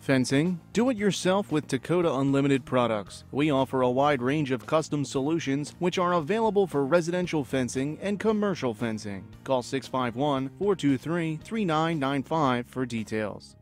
Fencing? Do it yourself with Dakota Unlimited Products. We offer a wide range of custom solutions which are available for residential fencing and commercial fencing. Call 651-423-3995 for details.